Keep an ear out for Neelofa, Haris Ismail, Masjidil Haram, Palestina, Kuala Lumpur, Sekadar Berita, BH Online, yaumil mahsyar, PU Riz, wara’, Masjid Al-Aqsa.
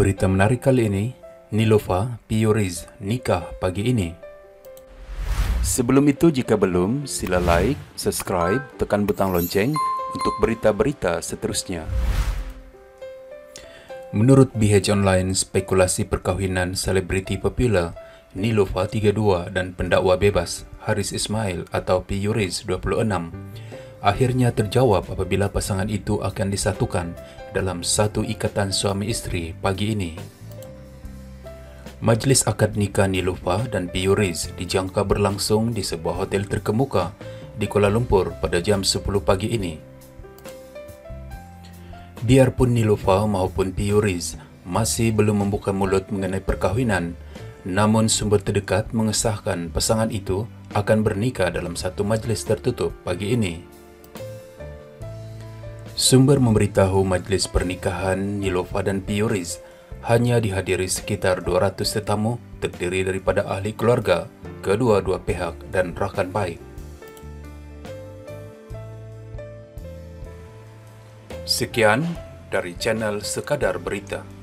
berita menarik kali ini, Neelofa, PU Riz, nikah pagi ini. Sebelum itu, jika belum, sila like, subscribe, tekan butang lonceng untuk berita-berita seterusnya. Menurut BH Online, spekulasi perkahwinan selebriti popular Neelofa 32 dan pendakwa bebas Haris Ismail atau PU Riz 26 akhirnya terjawab apabila pasangan itu akan disatukan dalam satu ikatan suami istri pagi ini. Majlis akad nikah Neelofa dan PU Riz dijangka berlangsung di sebuah hotel terkemuka di Kuala Lumpur pada jam 10 pagi ini. Biarpun Neelofa maupun PU Riz masih belum membuka mulut mengenai perkahwinan, namun sumber terdekat mengesahkan pasangan itu akan bernikah dalam satu majlis tertutup pagi ini. Sumber memberitahu majlis pernikahan Neelofa dan PU Riz hanya dihadiri sekitar 200 tetamu terdiri daripada ahli keluarga, kedua-dua pihak dan rakan baik. Sekian dari channel Sekadar Berita.